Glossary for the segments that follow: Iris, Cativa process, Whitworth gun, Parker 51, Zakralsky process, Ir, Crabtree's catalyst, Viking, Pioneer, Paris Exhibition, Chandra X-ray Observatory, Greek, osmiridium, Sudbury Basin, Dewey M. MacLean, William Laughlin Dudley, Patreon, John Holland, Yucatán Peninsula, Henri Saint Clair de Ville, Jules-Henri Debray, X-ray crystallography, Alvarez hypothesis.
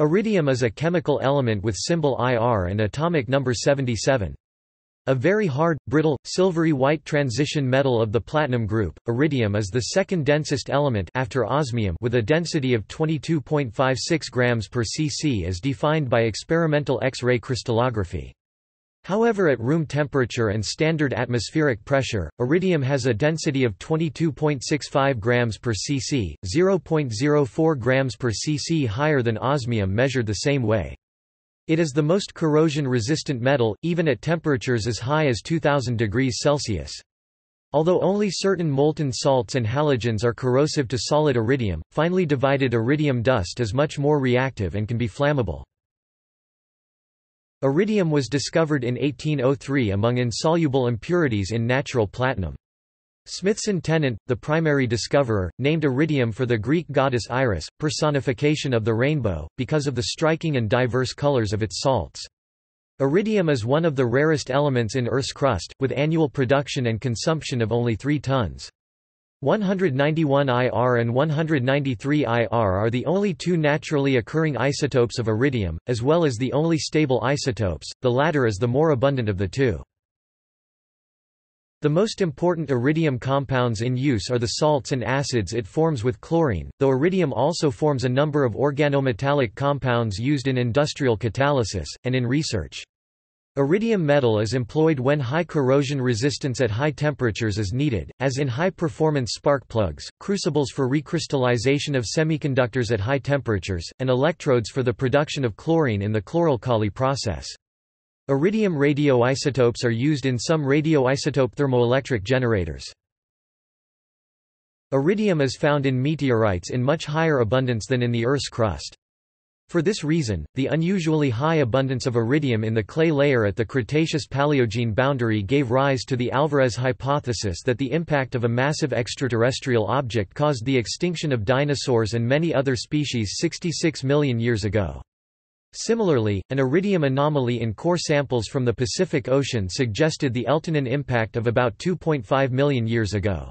Iridium is a chemical element with symbol IR and atomic number 77. A very hard, brittle, silvery-white transition metal of the platinum group, iridium is the second densest element after osmium with a density of 22.56 grams per cc as defined by experimental X-ray crystallography. However, at room temperature and standard atmospheric pressure, iridium has a density of 22.65 grams per cc, 0.04 grams per cc higher than osmium measured the same way. It is the most corrosion-resistant metal, even at temperatures as high as 2000 degrees Celsius. Although only certain molten salts and halogens are corrosive to solid iridium, finely divided iridium dust is much more reactive and can be flammable. Iridium was discovered in 1803 among insoluble impurities in natural platinum. Smithson Tennant, the primary discoverer, named iridium for the Greek goddess Iris, personification of the rainbow, because of the striking and diverse colors of its salts. Iridium is one of the rarest elements in Earth's crust, with annual production and consumption of only 3 tons. 191 IR and 193 IR are the only two naturally occurring isotopes of iridium, as well as the only stable isotopes, the latter is the more abundant of the two. The most important iridium compounds in use are the salts and acids it forms with chlorine, though iridium also forms a number of organometallic compounds used in industrial catalysis, and in research. Iridium metal is employed when high corrosion resistance at high temperatures is needed, as in high-performance spark plugs, crucibles for recrystallization of semiconductors at high temperatures, and electrodes for the production of chlorine in the chloralkali process. Iridium radioisotopes are used in some radioisotope thermoelectric generators. Iridium is found in meteorites in much higher abundance than in the Earth's crust. For this reason, the unusually high abundance of iridium in the clay layer at the Cretaceous-Paleogene boundary gave rise to the Alvarez hypothesis that the impact of a massive extraterrestrial object caused the extinction of dinosaurs and many other species 66 million years ago. Similarly, an iridium anomaly in core samples from the Pacific Ocean suggested the Eltonin impact of about 2.5 million years ago.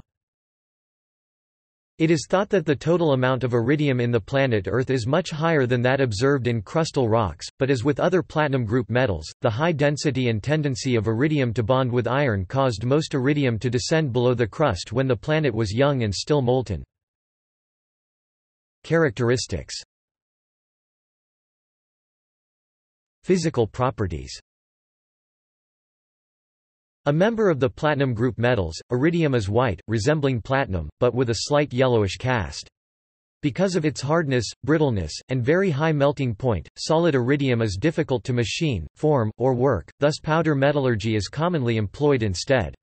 It is thought that the total amount of iridium in the planet Earth is much higher than that observed in crustal rocks, but as with other platinum group metals, the high density and tendency of iridium to bond with iron caused most iridium to descend below the crust when the planet was young and still molten. Characteristics. Physical properties. A member of the platinum group metals, iridium is white, resembling platinum, but with a slight yellowish cast. Because of its hardness, brittleness, and very high melting point, solid iridium is difficult to machine, form, or work, thus powder metallurgy is commonly employed instead.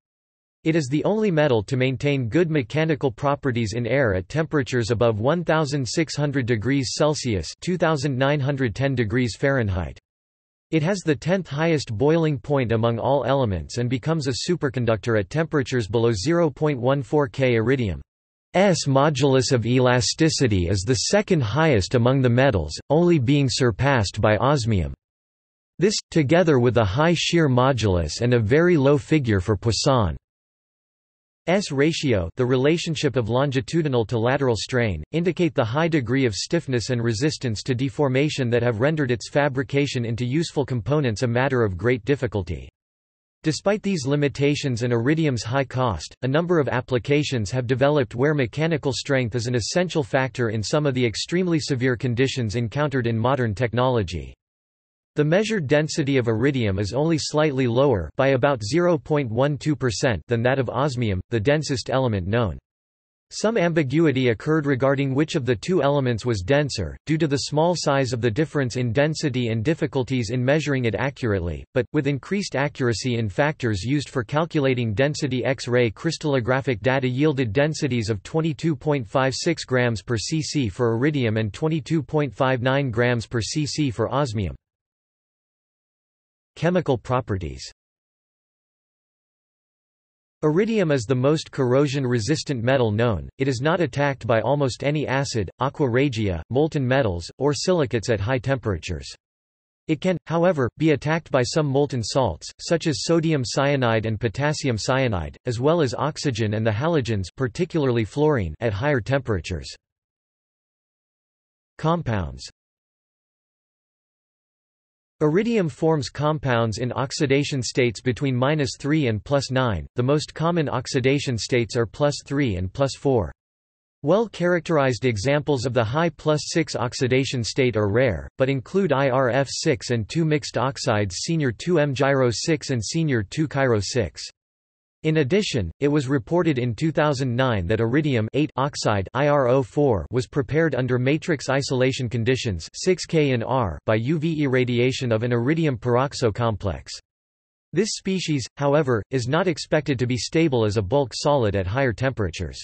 It is the only metal to maintain good mechanical properties in air at temperatures above 1600 degrees Celsius (2910 degrees Fahrenheit). It has the 10th highest boiling point among all elements and becomes a superconductor at temperatures below 0.14 K. Iridium's modulus of elasticity is the second highest among the metals, only being surpassed by osmium. This, together with a high shear modulus and a very low figure for Poisson's ratio, the relationship of longitudinal to lateral strain, indicate the high degree of stiffness and resistance to deformation that have rendered its fabrication into useful components a matter of great difficulty. Despite these limitations and iridium's high cost, a number of applications have developed where mechanical strength is an essential factor in some of the extremely severe conditions encountered in modern technology. The measured density of iridium is only slightly lower by about 0.12% than that of osmium, the densest element known. Some ambiguity occurred regarding which of the two elements was denser, due to the small size of the difference in density and difficulties in measuring it accurately, but, with increased accuracy in factors used for calculating density, X-ray crystallographic data yielded densities of 22.56 grams per cc for iridium and 22.59 grams per cc for osmium. Chemical properties. Iridium is the most corrosion-resistant metal known. It is not attacked by almost any acid, aqua regia, molten metals, or silicates at high temperatures. It can, however, be attacked by some molten salts, such as sodium cyanide and potassium cyanide, as well as oxygen and the halogens, particularly fluorine, at higher temperatures. Compounds. Iridium forms compounds in oxidation states between -3 and +9, the most common oxidation states are +3 and +4. Well-characterized examples of the high +6 oxidation state are rare, but include IRF6 and two mixed oxides Senior 2M gyro6 and Senior 2 chiro6. In addition, it was reported in 2009 that iridium oxide IRO4 was prepared under matrix isolation conditions 6K in R by UV irradiation of an iridium peroxo complex. This species, however, is not expected to be stable as a bulk solid at higher temperatures.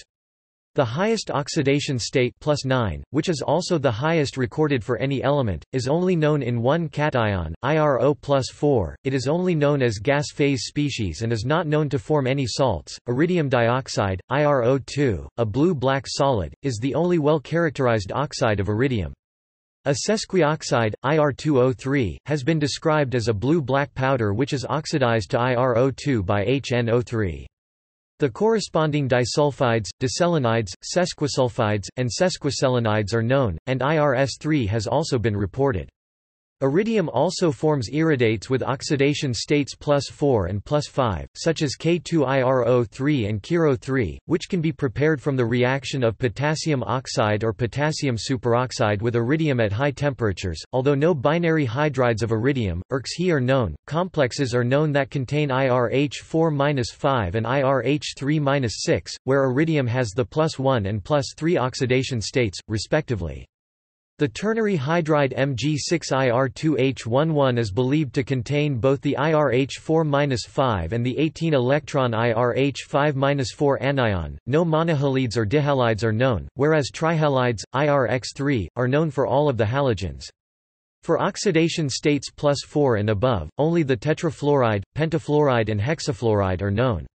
The highest oxidation state +9, which is also the highest recorded for any element, is only known in one cation, IRO+4. It is only known as gas phase species and is not known to form any salts. Iridium dioxide, IRO2, a blue-black solid, is the only well-characterized oxide of iridium. A sesquioxide, IR2O3, has been described as a blue-black powder which is oxidized to IRO2 by HNO3. The corresponding disulfides, diselenides, sesquisulfides, and sesquiselenides are known, and IRS3 has also been reported. Iridium also forms iridates with oxidation states +4 and +5, such as K2IRO3 and Chiro3, which can be prepared from the reaction of potassium oxide or potassium superoxide with iridium at high temperatures. Although no binary hydrides of iridium, IRCs are known, complexes are known that contain IRH4-5 and IRH3-6, where iridium has the +1 and +3 oxidation states, respectively. The ternary hydride Mg6Ir2H11 is believed to contain both the IRH4-5 and the 18-electron IRH5-4 anion. No monohalides or dihalides are known, whereas trihalides, IRX3, are known for all of the halogens. For oxidation states +4 and above, only the tetrafluoride, pentafluoride, and hexafluoride are known.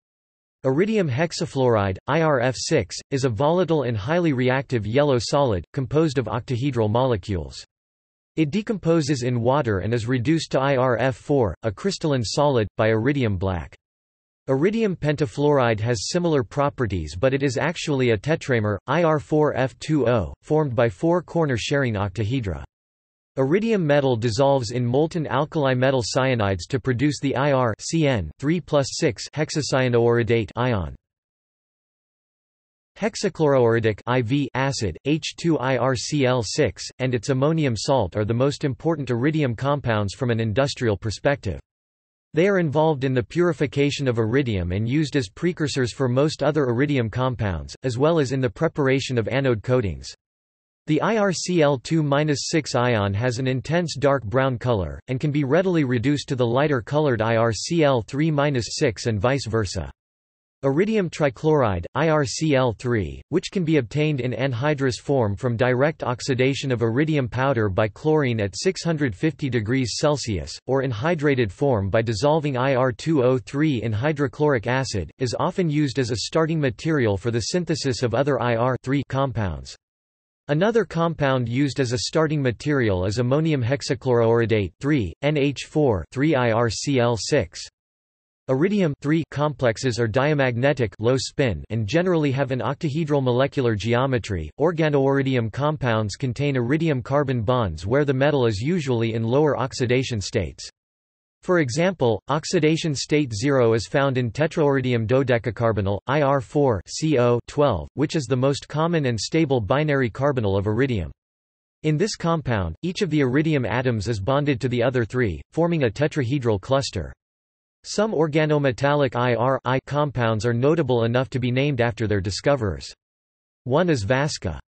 Iridium hexafluoride, IRF6, is a volatile and highly reactive yellow solid, composed of octahedral molecules. It decomposes in water and is reduced to IRF4, a crystalline solid, by iridium black. Iridium pentafluoride has similar properties but it is actually a tetramer, IR4F2O, formed by four corner-sharing octahedra. Iridium metal dissolves in molten alkali metal cyanides to produce the IR(CN)3+6 hexacyanoiridate ion. Hexachloroiridic IV acid, H2IRCl6, and its ammonium salt are the most important iridium compounds from an industrial perspective. They are involved in the purification of iridium and used as precursors for most other iridium compounds, as well as in the preparation of anode coatings. The IRCl2-6 ion has an intense dark brown color, and can be readily reduced to the lighter colored IRCl3-6 and vice versa. Iridium trichloride, IRCl3, which can be obtained in anhydrous form from direct oxidation of iridium powder by chlorine at 650 degrees Celsius, or in hydrated form by dissolving IR2O3 in hydrochloric acid, is often used as a starting material for the synthesis of other IR(3) compounds. Another compound used as a starting material is ammonium hexachloroiridate (3)NH4(3IRCl6). Iridium complexes are diamagnetic low spin and generally have an octahedral molecular geometry. Organoiridium compounds contain iridium-carbon bonds where the metal is usually in lower oxidation states. For example, oxidation state 0 is found in tetrairidium dodecacarbonyl, IR4CO12, which is the most common and stable binary carbonyl of iridium. In this compound, each of the iridium atoms is bonded to the other three, forming a tetrahedral cluster. Some organometallic IRI compounds are notable enough to be named after their discoverers. One is Vaska's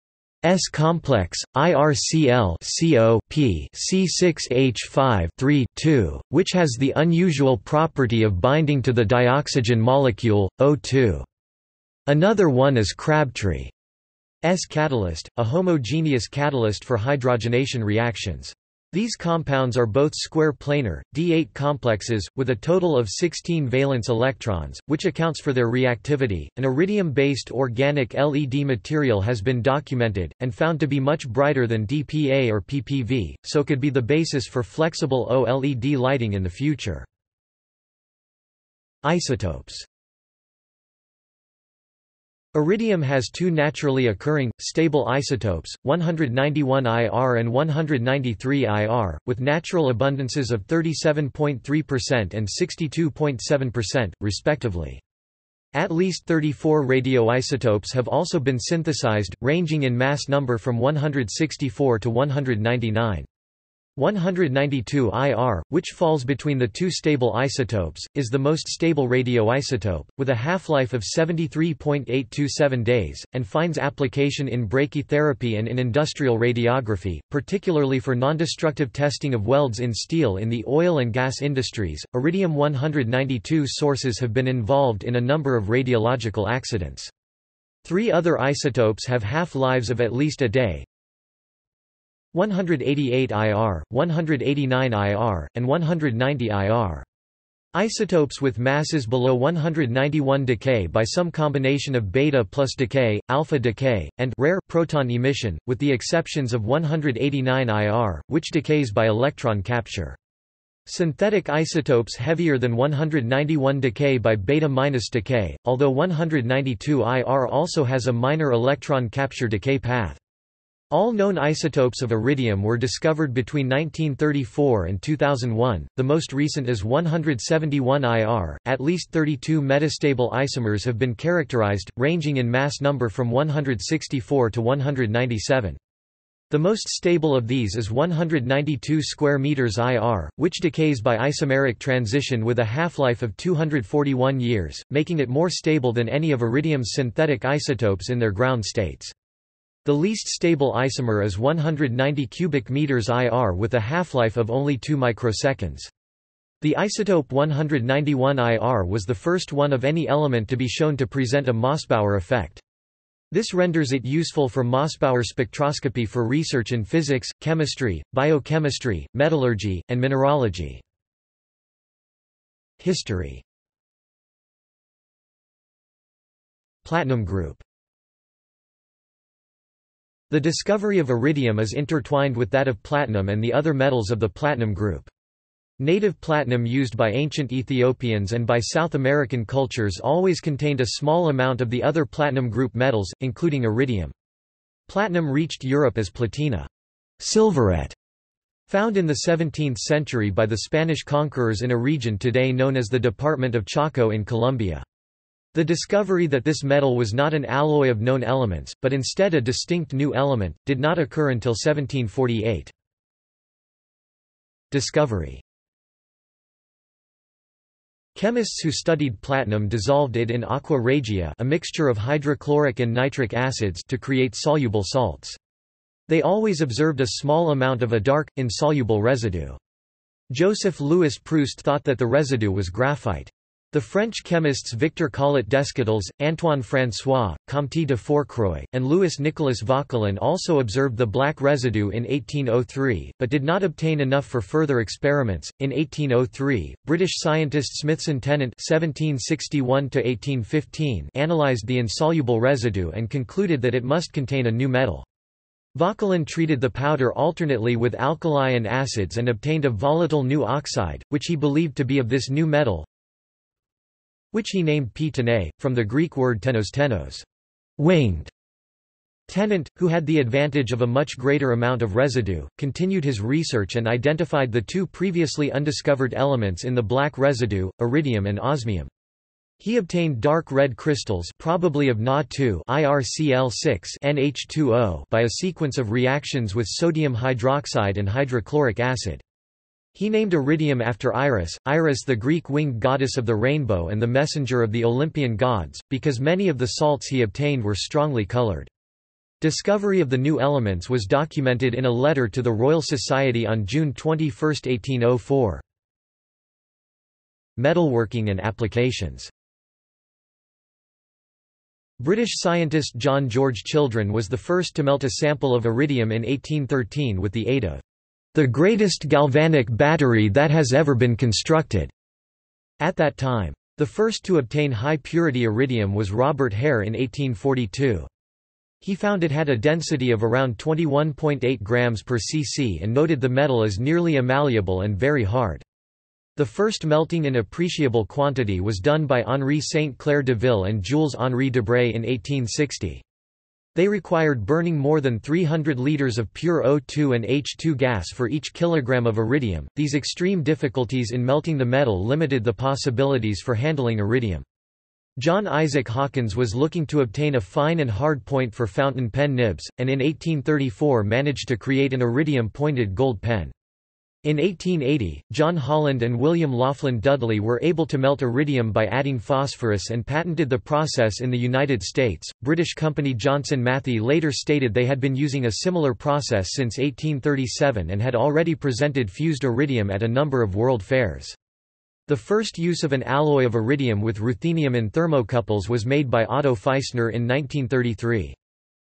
complex, IRCl(COP)C6H5(3)2, which has the unusual property of binding to the dioxygen molecule, O2. Another one is Crabtree's catalyst, a homogeneous catalyst for hydrogenation reactions. These compounds are both square planar, D8 complexes, with a total of 16 valence electrons, which accounts for their reactivity. An iridium-based organic LED material has been documented, and found to be much brighter than DPA or PPV, so could be the basis for flexible OLED lighting in the future. Isotopes. Iridium has two naturally occurring, stable isotopes, 191 IR and 193 IR, with natural abundances of 37.3% and 62.7%, respectively. At least 34 radioisotopes have also been synthesized, ranging in mass number from 164 to 199. 192 IR, which falls between the two stable isotopes, is the most stable radioisotope, with a half-life of 73.827 days, and finds application in brachytherapy and in industrial radiography, particularly for nondestructive testing of welds in steel in the oil and gas industries. Iridium-192 sources have been involved in a number of radiological accidents. Three other isotopes have half-lives of at least a day. 188 IR, 189 IR, and 190 IR. Isotopes with masses below 191 decay by some combination of beta plus decay, alpha decay, and rare proton emission, with the exceptions of 189 IR, which decays by electron capture. Synthetic isotopes heavier than 191 decay by beta-minus decay, although 192 IR also has a minor electron capture decay path. All known isotopes of iridium were discovered between 1934 and 2001, the most recent is 171 IR. At least 32 metastable isomers have been characterized, ranging in mass number from 164 to 197. The most stable of these is 192 square meters IR, which decays by isomeric transition with a half-life of 241 years, making it more stable than any of iridium's synthetic isotopes in their ground states. The least stable isomer is 190 cubic meters IR with a half-life of only 2 microseconds. The isotope 191 IR was the first one of any element to be shown to present a Mössbauer effect. This renders it useful for Mössbauer spectroscopy for research in physics, chemistry, biochemistry, metallurgy, and mineralogy. History. Platinum group. The discovery of iridium is intertwined with that of platinum and the other metals of the platinum group. Native platinum used by ancient Ethiopians and by South American cultures always contained a small amount of the other platinum group metals, including iridium. Platinum reached Europe as platina, silverette, found in the 17th century by the Spanish conquerors in a region today known as the Department of Chaco in Colombia. The discovery that this metal was not an alloy of known elements, but instead a distinct new element, did not occur until 1748. Discovery. Chemists who studied platinum dissolved it in aqua regia, a mixture of hydrochloric and nitric acids, to create soluble salts. They always observed a small amount of a dark, insoluble residue. Joseph Louis Proust thought that the residue was graphite. The French chemists Victor Collet Descotels, Antoine Francois, Comte de Fourcroy, and Louis Nicolas Vauquelin also observed the black residue in 1803, but did not obtain enough for further experiments. In 1803, British scientist Smithson Tennant (1761–1815) analyzed the insoluble residue and concluded that it must contain a new metal. Vauquelin treated the powder alternately with alkali and acids and obtained a volatile new oxide, which he believed to be of this new metal, which he named p-tenae, from the Greek word tenos, winged. Tennant, who had the advantage of a much greater amount of residue, continued his research and identified the two previously undiscovered elements in the black residue, iridium and osmium. He obtained dark red crystals, probably of Na2 IRCl6 NH2O, by a sequence of reactions with sodium hydroxide and hydrochloric acid. He named iridium after Iris, Iris the Greek winged goddess of the rainbow and the messenger of the Olympian gods, because many of the salts he obtained were strongly colored. Discovery of the new elements was documented in a letter to the Royal Society on June 21, 1804. Metalworking and applications. British scientist John George Children was the first to melt a sample of iridium in 1813 with the aid of the greatest galvanic battery that has ever been constructed. At that time, the first to obtain high-purity iridium was Robert Hare in 1842. He found it had a density of around 21.8 grams per cc and noted the metal as nearly immalleable and very hard. The first melting in appreciable quantity was done by Henri Saint Clair de Ville and Jules-Henri Debray in 1860. They required burning more than 300 liters of pure O2 and H2 gas for each kilogram of iridium. These extreme difficulties in melting the metal limited the possibilities for handling iridium. John Isaac Hawkins was looking to obtain a fine and hard point for fountain pen nibs, and in 1834 managed to create an iridium-pointed gold pen. In 1880, John Holland and William Laughlin Dudley were able to melt iridium by adding phosphorus and patented the process in the United States. British company Johnson Matthey later stated they had been using a similar process since 1837 and had already presented fused iridium at a number of world fairs. The first use of an alloy of iridium with ruthenium in thermocouples was made by Otto Feistner in 1933.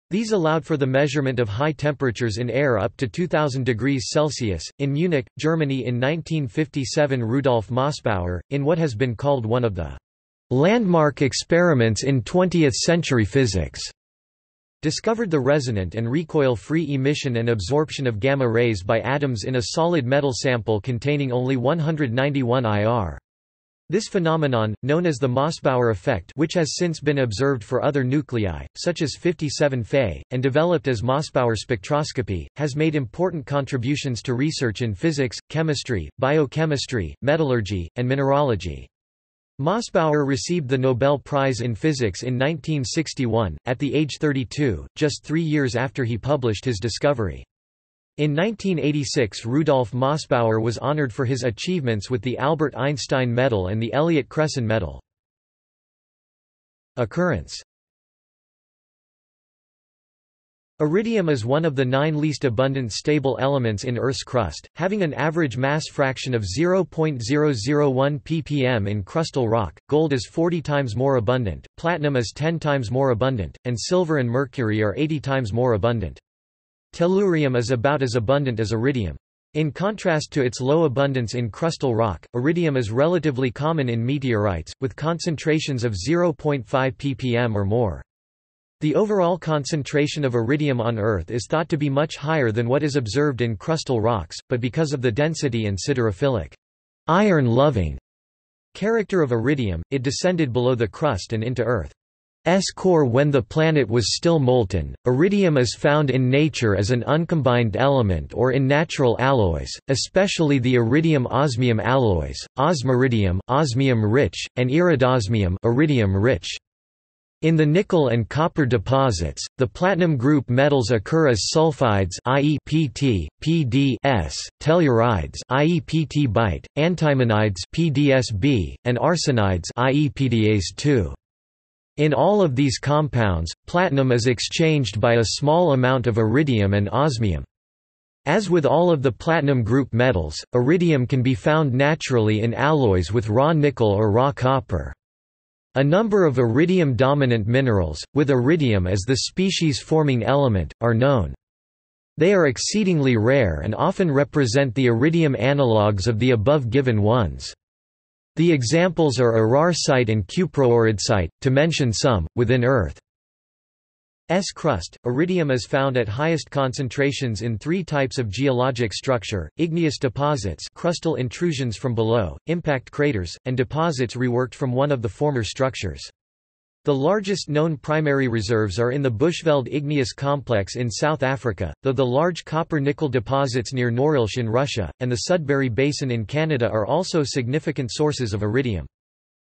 These allowed for the measurement of high temperatures in air up to 2000 degrees Celsius. In Munich, Germany in 1957, Rudolf Mössbauer, in what has been called one of the landmark experiments in 20th-century physics, discovered the resonant and recoil-free emission and absorption of gamma rays by atoms in a solid metal sample containing only 191 IR. This phenomenon, known as the Mössbauer effect, which has since been observed for other nuclei, such as 57 Fe, and developed as Mössbauer spectroscopy, has made important contributions to research in physics, chemistry, biochemistry, metallurgy, and mineralogy. Mössbauer received the Nobel Prize in Physics in 1961, at the age 32, just 3 years after he published his discovery. In 1986, Rudolf Mössbauer was honored for his achievements with the Albert Einstein Medal and the Elliott Cresson Medal. Occurrence. Iridium is one of the 9 least abundant stable elements in Earth's crust, having an average mass fraction of 0.001 ppm in crustal rock. Gold is 40 times more abundant, platinum is 10 times more abundant, and silver and mercury are 80 times more abundant. Tellurium is about as abundant as iridium. In contrast to its low abundance in crustal rock, iridium is relatively common in meteorites, with concentrations of 0.5 ppm or more. The overall concentration of iridium on Earth is thought to be much higher than what is observed in crustal rocks, but because of the density and siderophilic, iron-loving character of iridium, it descended below the crust and into Earth. Earth's core when the planet was still molten. Iridium is found in nature as an uncombined element or in natural alloys, especially the iridium-osmium alloys, osmiridium, osmium-rich, and iridosmium, iridium-rich. In the nickel and copper deposits, the platinum group metals occur as sulfides, i.e. Pt, Pds, tellurides, i.e. Pt-bite, antimonides, Pdsb, and arsenides, i.e. Pdas2. In all of these compounds, platinum is exchanged by a small amount of iridium and osmium. As with all of the platinum group metals, iridium can be found naturally in alloys with raw nickel or raw copper. A number of iridium-dominant minerals, with iridium as the species-forming element, are known. They are exceedingly rare and often represent the iridium analogues of the above-given ones. The examples are ararsite and cuprooridcite, to mention some. Within Earth's crust, iridium is found at highest concentrations in 3 types of geologic structure: igneous deposits, crustal intrusions from below, impact craters, and deposits reworked from one of the former structures. The largest known primary reserves are in the Bushveld Igneous Complex in South Africa, though the large copper-nickel deposits near Norilsk in Russia, and the Sudbury Basin in Canada are also significant sources of iridium.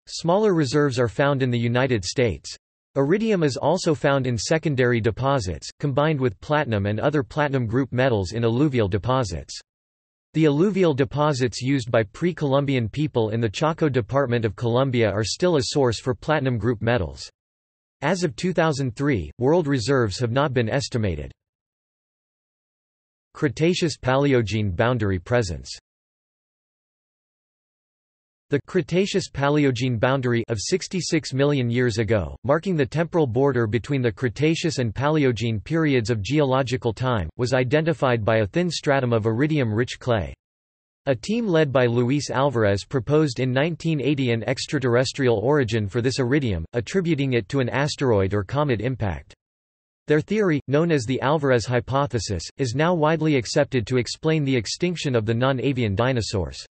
Smaller reserves are found in the United States. Iridium is also found in secondary deposits, combined with platinum and other platinum group metals in alluvial deposits. The alluvial deposits used by pre-Columbian people in the Choco Department of Colombia are still a source for platinum group metals. As of 2003, world reserves have not been estimated. Cretaceous-Paleogene boundary presence. The Cretaceous-Paleogene boundary of 66 million years ago, marking the temporal border between the Cretaceous and Paleogene periods of geological time, was identified by a thin stratum of iridium-rich clay. A team led by Luis Alvarez proposed in 1980 an extraterrestrial origin for this iridium, attributing it to an asteroid or comet impact. Their theory, known as the Alvarez hypothesis, is now widely accepted to explain the extinction of the non-avian dinosaurs.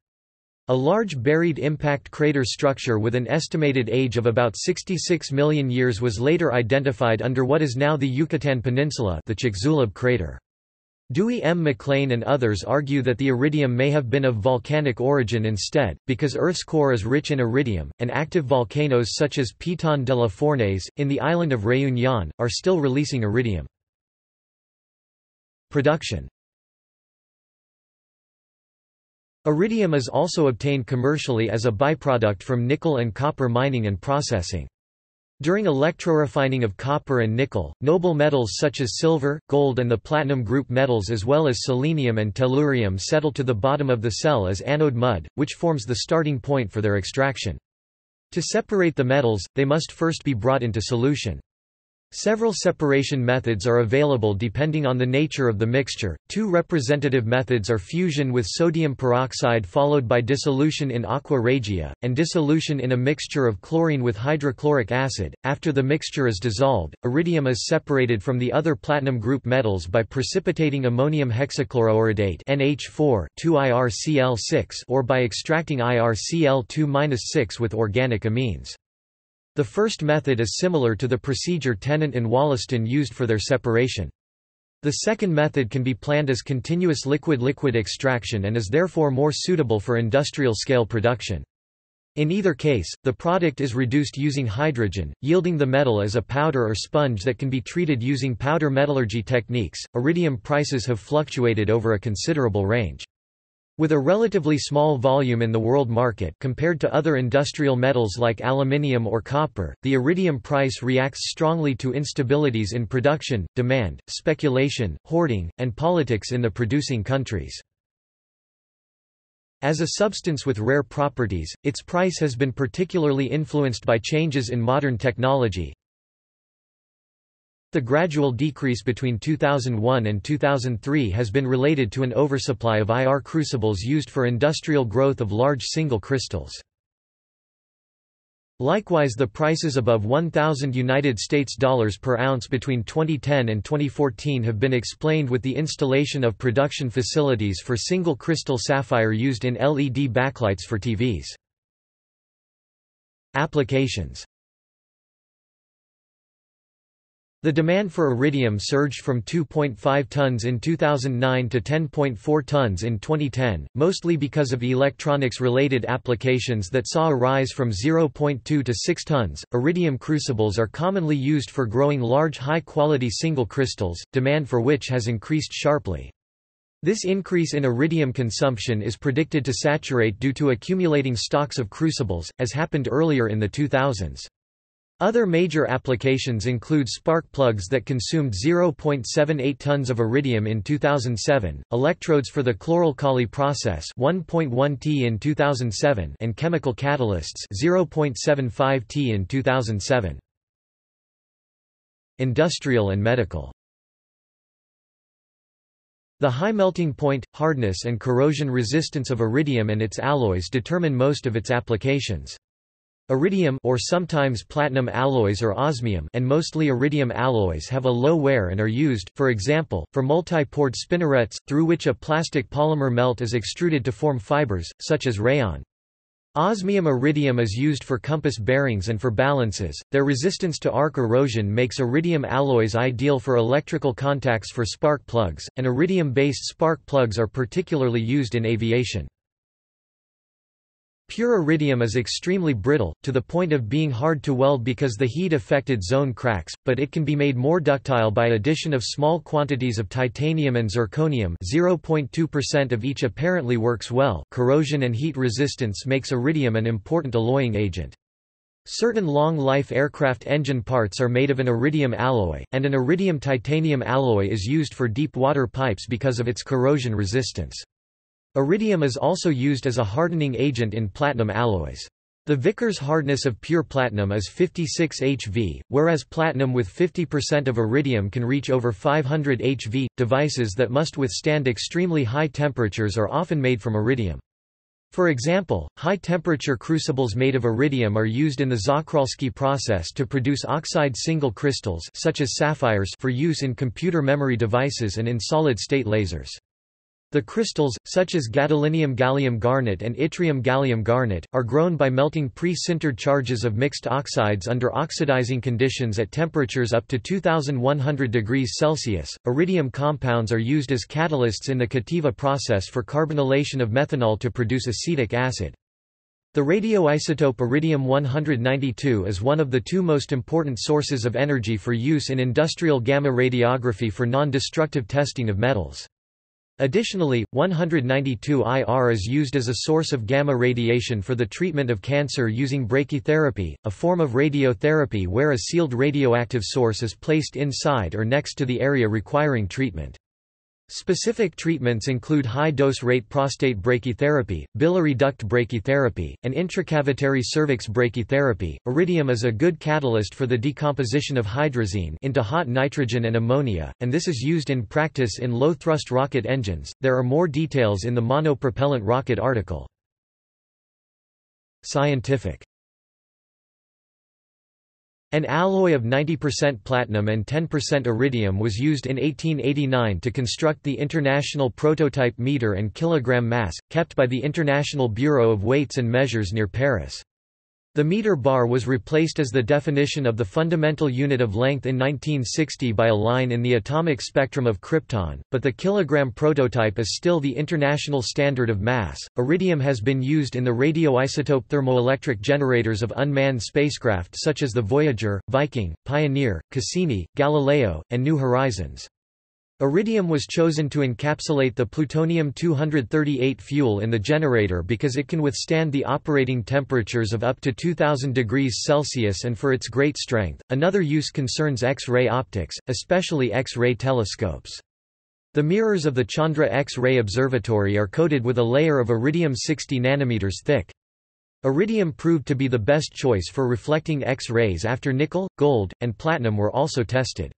A large buried impact crater structure with an estimated age of about 66 million years was later identified under what is now the Yucatán Peninsula, the Chicxulub crater. Dewey M. MacLean and others argue that the iridium may have been of volcanic origin instead, because Earth's core is rich in iridium, and active volcanoes such as Piton de la Fournaise, in the island of Réunion, are still releasing iridium. Production. Iridium is also obtained commercially as a byproduct from nickel and copper mining and processing. During electrorefining of copper and nickel, noble metals such as silver, gold and the platinum group metals as well as selenium and tellurium settle to the bottom of the cell as anode mud, which forms the starting point for their extraction. To separate the metals, they must first be brought into solution. Several separation methods are available depending on the nature of the mixture. Two representative methods are fusion with sodium peroxide followed by dissolution in aqua regia, and dissolution in a mixture of chlorine with hydrochloric acid. After the mixture is dissolved, iridium is separated from the other platinum group metals by precipitating ammonium hexachloroiridate (NH4)(2IRCl6) or by extracting IRCl2-6 with organic amines. The first method is similar to the procedure Tennant and Wollaston used for their separation. The second method can be planned as continuous liquid-liquid extraction and is therefore more suitable for industrial-scale production. In either case, the product is reduced using hydrogen, yielding the metal as a powder or sponge that can be treated using powder metallurgy techniques. Iridium prices have fluctuated over a considerable range. With a relatively small volume in the world market compared to other industrial metals like aluminium or copper, the iridium price reacts strongly to instabilities in production, demand, speculation, hoarding, and politics in the producing countries. As a substance with rare properties, its price has been particularly influenced by changes in modern technology. The gradual decrease between 2001 and 2003 has been related to an oversupply of IR crucibles used for industrial growth of large single crystals. Likewise, the prices above US$1,000 per ounce between 2010 and 2014 have been explained with the installation of production facilities for single crystal sapphire used in LED backlights for TVs. Applications. The demand for iridium surged from 2.5 tons in 2009 to 10.4 tons in 2010, mostly because of electronics-related applications that saw a rise from 0.2 to 6 tons. Iridium crucibles are commonly used for growing large high-quality single crystals, demand for which has increased sharply. This increase in iridium consumption is predicted to saturate due to accumulating stocks of crucibles, as happened earlier in the 2000s. Other major applications include spark plugs that consumed 0.78 tons of iridium in 2007, electrodes for the chloralkali process 1.1 T in 2007, and chemical catalysts 0.75 T in 2007. Industrial and medical. The high melting point, hardness and corrosion resistance of iridium and its alloys determine most of its applications. Iridium or sometimes platinum alloys or osmium and mostly iridium alloys have a low wear and are used, for example, for multi-poured spinnerets, through which a plastic polymer melt is extruded to form fibers, such as rayon. Osmium iridium is used for compass bearings and for balances. Their resistance to arc erosion makes iridium alloys ideal for electrical contacts for spark plugs, and iridium-based spark plugs are particularly used in aviation. Pure iridium is extremely brittle, to the point of being hard to weld because the heat-affected zone cracks, but it can be made more ductile by addition of small quantities of titanium and zirconium. 0.2% of each apparently works well. Corrosion and heat resistance makes iridium an important alloying agent. Certain long-life aircraft engine parts are made of an iridium alloy, and an iridium-titanium alloy is used for deep water pipes because of its corrosion resistance. Iridium is also used as a hardening agent in platinum alloys. The Vickers hardness of pure platinum is 56 HV, whereas platinum with 50% of iridium can reach over 500 HV. Devices that must withstand extremely high temperatures are often made from iridium. For example, high-temperature crucibles made of iridium are used in the Zakralsky process to produce oxide single crystals such as sapphires for use in computer memory devices and in solid-state lasers. The crystals, such as gadolinium gallium garnet and yttrium gallium garnet, are grown by melting pre-sintered charges of mixed oxides under oxidizing conditions at temperatures up to 2100 degrees Celsius. Iridium compounds are used as catalysts in the Cativa process for carbonylation of methanol to produce acetic acid. The radioisotope Iridium-192 is one of the two most important sources of energy for use in industrial gamma radiography for non-destructive testing of metals. Additionally, 192Ir is used as a source of gamma radiation for the treatment of cancer using brachytherapy, a form of radiotherapy where a sealed radioactive source is placed inside or next to the area requiring treatment. Specific treatments include high-dose rate prostate brachytherapy, biliary duct brachytherapy, and intracavitary cervix brachytherapy. Iridium is a good catalyst for the decomposition of hydrazine into hot nitrogen and ammonia, and this is used in practice in low-thrust rocket engines. There are more details in the monopropellant rocket article. Scientific. An alloy of 90% platinum and 10% iridium was used in 1889 to construct the International Prototype Meter and Kilogram Mass, kept by the International Bureau of Weights and Measures near Paris. The meter bar was replaced as the definition of the fundamental unit of length in 1960 by a line in the atomic spectrum of krypton, but the kilogram prototype is still the international standard of mass. Iridium has been used in the radioisotope thermoelectric generators of unmanned spacecraft such as the Voyager, Viking, Pioneer, Cassini, Galileo, and New Horizons. Iridium was chosen to encapsulate the plutonium-238 fuel in the generator because it can withstand the operating temperatures of up to 2000 degrees Celsius and for its great strength. Another use concerns X-ray optics, especially X-ray telescopes. The mirrors of the Chandra X-ray Observatory are coated with a layer of iridium 60 nanometers thick. Iridium proved to be the best choice for reflecting X-rays after nickel, gold, and platinum were also tested.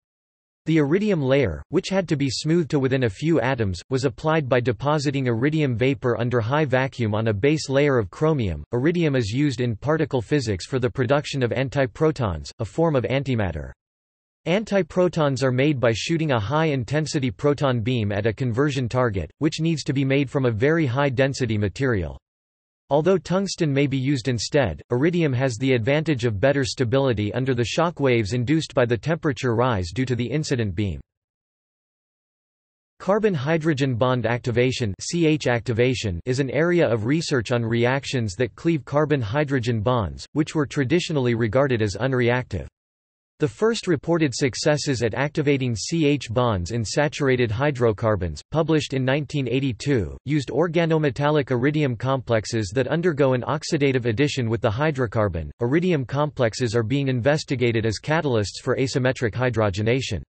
The iridium layer, which had to be smoothed to within a few atoms, was applied by depositing iridium vapor under high vacuum on a base layer of chromium. Iridium is used in particle physics for the production of antiprotons, a form of antimatter. Antiprotons are made by shooting a high-intensity proton beam at a conversion target, which needs to be made from a very high-density material. Although tungsten may be used instead, iridium has the advantage of better stability under the shock waves induced by the temperature rise due to the incident beam. Carbon-hydrogen bond activation is an area of research on reactions that cleave carbon-hydrogen bonds, which were traditionally regarded as unreactive. The first reported successes at activating CH bonds in saturated hydrocarbons, published in 1982, used organometallic iridium complexes that undergo an oxidative addition with the hydrocarbon. Iridium complexes are being investigated as catalysts for asymmetric hydrogenation.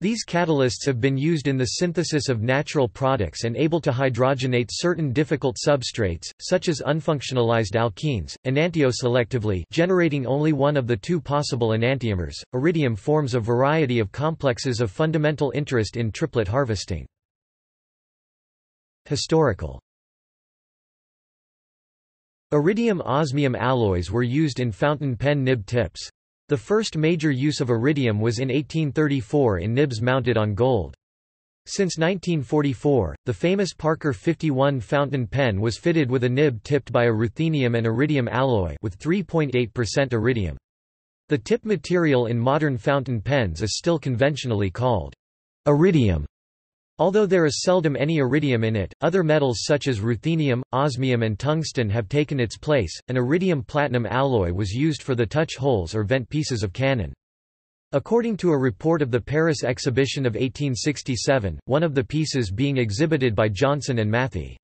These catalysts have been used in the synthesis of natural products and able to hydrogenate certain difficult substrates, such as unfunctionalized alkenes, enantioselectively, generating only one of the two possible enantiomers. Iridium forms a variety of complexes of fundamental interest in triplet harvesting. Historical. Iridium-osmium alloys were used in fountain pen nib tips. The first major use of iridium was in 1834 in nibs mounted on gold. Since 1944, the famous Parker 51 fountain pen was fitted with a nib tipped by a ruthenium and iridium alloy with 3.8% iridium. The tip material in modern fountain pens is still conventionally called iridium. Although there is seldom any iridium in it, other metals such as ruthenium, osmium and tungsten have taken its place. An iridium platinum alloy was used for the touch holes or vent pieces of cannon. According to a report of the Paris exhibition of 1867, one of the pieces being exhibited by Johnson and Matthey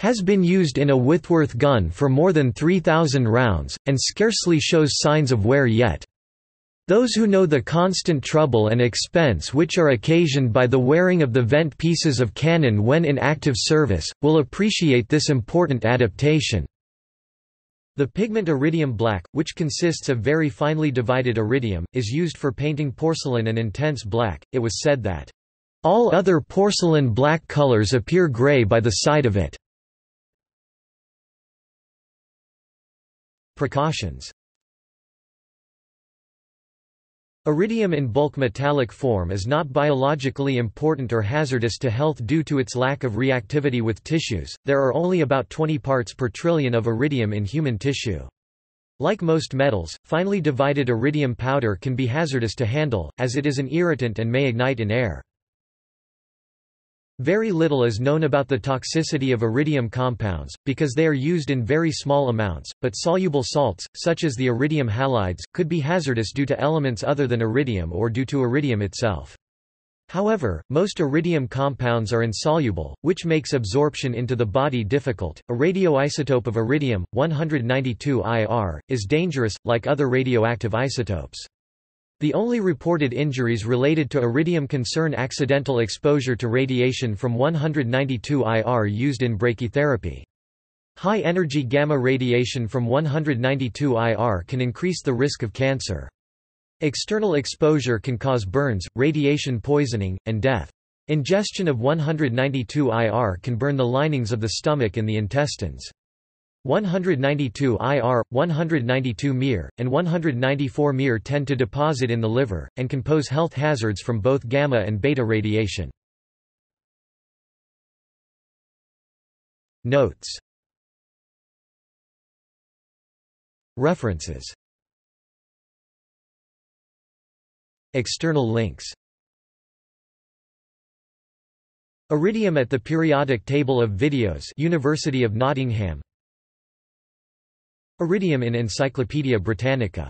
has been used in a Whitworth gun for more than 3,000 rounds, and scarcely shows signs of wear yet. Those who know the constant trouble and expense which are occasioned by the wearing of the vent pieces of cannon when in active service, will appreciate this important adaptation. The pigment iridium black, which consists of very finely divided iridium, is used for painting porcelain an intense black. It was said that, "All other porcelain black colors appear gray by the side of it." Precautions. Iridium in bulk metallic form is not biologically important or hazardous to health due to its lack of reactivity with tissues. There are only about 20 parts per trillion of iridium in human tissue. Like most metals, finely divided iridium powder can be hazardous to handle, as it is an irritant and may ignite in air. Very little is known about the toxicity of iridium compounds, because they are used in very small amounts, but soluble salts, such as the iridium halides, could be hazardous due to elements other than iridium or due to iridium itself. However, most iridium compounds are insoluble, which makes absorption into the body difficult. A radioisotope of iridium, 192 IR, is dangerous, like other radioactive isotopes. The only reported injuries related to iridium concern accidental exposure to radiation from 192 IR used in brachytherapy. High-energy gamma radiation from 192 IR can increase the risk of cancer. External exposure can cause burns, radiation poisoning, and death. Ingestion of 192 IR can burn the linings of the stomach and the intestines. 192 IR, 192 MIR, and 194 MIR tend to deposit in the liver, and can pose health hazards from both gamma and beta radiation. Notes. References. External links. Iridium at the Periodic Table of Videos, University of Nottingham. Iridium in Encyclopædia Britannica.